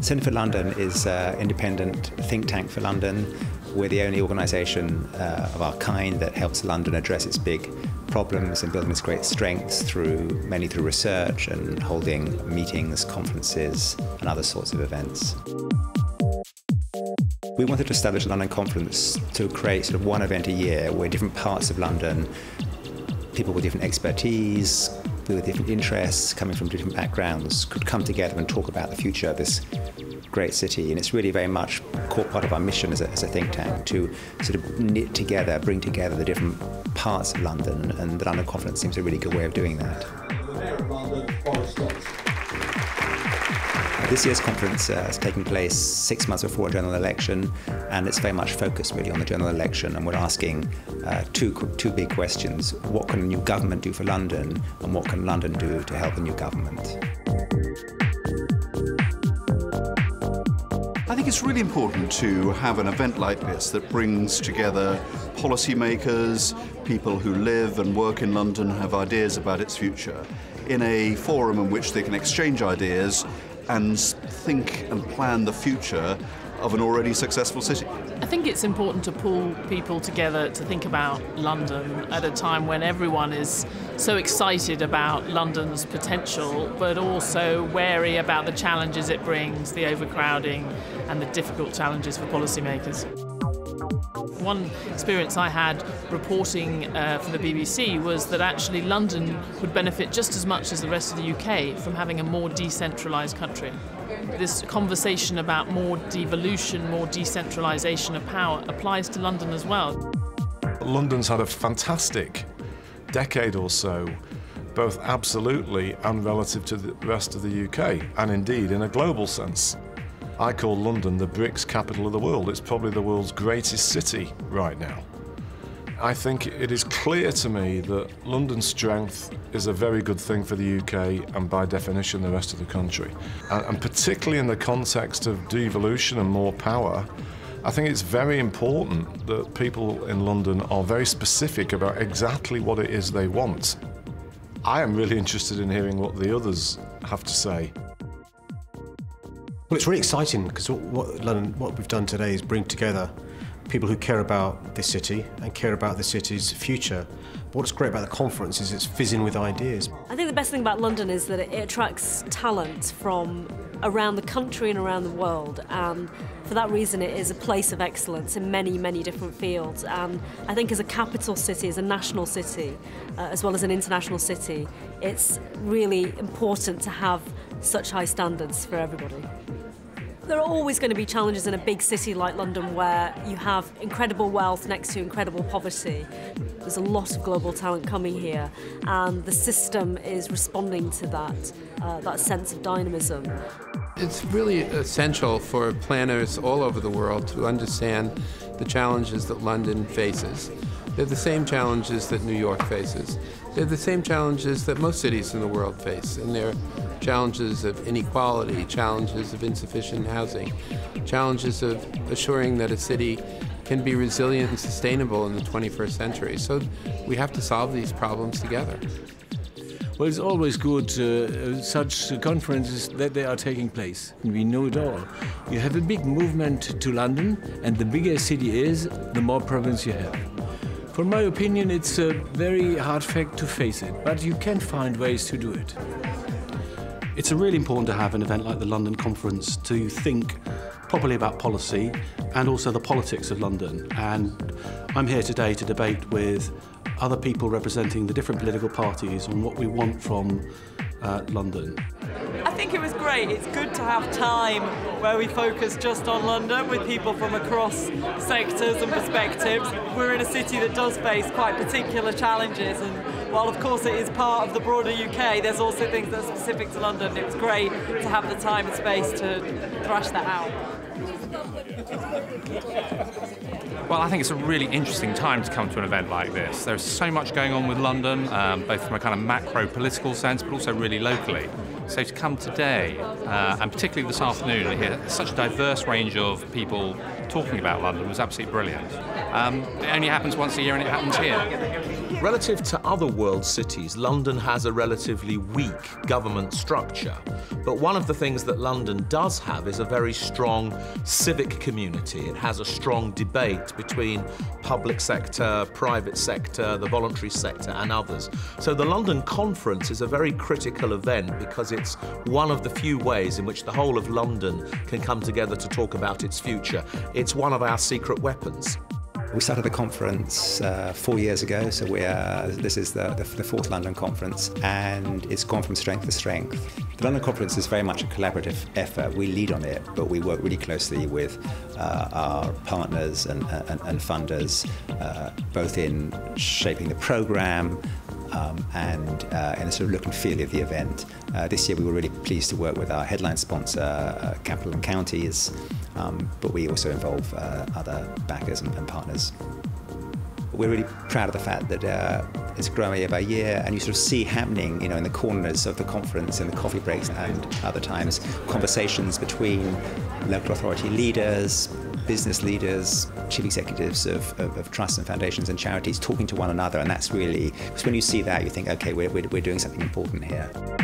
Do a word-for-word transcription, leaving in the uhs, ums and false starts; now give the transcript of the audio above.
Centre for London is an uh, independent think tank for London. We're the only organisation uh, of our kind that helps London address its big problems and building its great strengths through mainly through research and holding meetings, conferences and other sorts of events. We wanted to establish a London conference to create sort of one event a year where different parts of London, people with different expertise, with different interests, coming from different backgrounds, could come together and talk about the future of this great city. And it's really very much a core part of our mission as a, as a think tank to sort of knit together, bring together the different parts of London, and the London Conference seems a really good way of doing that. This year's conference uh, is taking place six months before a general election, and it's very much focused really on the general election, and we're asking uh, two, two big questions. What can a new government do for London, and what can London do to help a new government? I think it's really important to have an event like this that brings together policymakers, people who live and work in London, have ideas about its future, in a forum in which they can exchange ideas and think and plan the future of an already successful city. I think it's important to pull people together to think about London at a time when everyone is so excited about London's potential, but also wary about the challenges it brings, the overcrowding and the difficult challenges for policymakers. One experience I had reporting uh, for the B B C was that actually London would benefit just as much as the rest of the U K from having a more decentralised country. This conversation about more devolution, more decentralisation of power applies to London as well. London's had a fantastic decade or so, both absolutely and relative to the rest of the U K, and indeed in a global sense. I call London the BRICS capital of the world. It's probably the world's greatest city right now. I think it is clear to me that London's strength is a very good thing for the U K and by definition the rest of the country. And particularly in the context of devolution and more power, I think it's very important that people in London are very specific about exactly what it is they want. I am really interested in hearing what the others have to say. Well, it's really exciting because what, London, what we've done today is bring together people who care about this city and care about the city's future. But what's great about the conference is it's fizzing with ideas. I think the best thing about London is that it, it attracts talent from around the country and around the world, and for that reason it is a place of excellence in many, many different fields. And I think as a capital city, as a national city, uh, as well as an international city, it's really important to have such high standards for everybody. There are always going to be challenges in a big city like London where you have incredible wealth next to incredible poverty. There's a lot of global talent coming here, and the system is responding to that, uh, that sense of dynamism. It's really essential for planners all over the world to understand the challenges that London faces. They're the same challenges that New York faces. They're the same challenges that most cities in the world face, and they're challenges of inequality, challenges of insufficient housing, challenges of assuring that a city can be resilient and sustainable in the twenty-first century. So we have to solve these problems together. Well, it's always good, uh, such conferences that they are taking place. We know it all. You have a big movement to London, and the bigger a city is, the more problems you have. From my opinion, it's a very hard fact to face it, but you can find ways to do it. It's really important to have an event like the London Conference to think properly about policy and also the politics of London. And I'm here today to debate with other people representing the different political parties on what we want from uh, London. I think it was great. It's good to have time where we focus just on London with people from across sectors and perspectives. We're in a city that does face quite particular challenges, and while of course it is part of the broader U K, there's also things that are specific to London. It was great to have the time and space to thrash that out. Well, I think it's a really interesting time to come to an event like this. There's so much going on with London, um, both from a kind of macro political sense, but also really locally. So to come today, uh, and particularly this afternoon, and hear such a diverse range of people talking about London was absolutely brilliant. Um, it only happens once a year, and it happens here. Relative to other world cities, London has a relatively weak government structure. But one of the things that London does have is a very strong civic community. It has a strong debate between public sector, private sector, the voluntary sector, and others. So the London Conference is a very critical event because it's one of the few ways in which the whole of London can come together to talk about its future. It's one of our secret weapons. We started the conference uh, four years ago, so we are, this is the, the, the fourth London Conference, and it's gone from strength to strength. The London Conference is very much a collaborative effort. We lead on it, but we work really closely with uh, our partners and, and, and funders, uh, both in shaping the programme, Um, and uh, in a sort of look and feel of the event. Uh, this year we were really pleased to work with our headline sponsor, uh, Capital and Counties, um, but we also involve uh, other backers and, and partners. We're really proud of the fact that uh, it's growing year by year, and you sort of see happening, you know, in the corners of the conference, in the coffee breaks and other times, conversations between local authority leaders, business leaders, chief executives of, of, of trusts and foundations and charities talking to one another, and that's really, because when you see that you think, okay, we're, we're, we're doing something important here.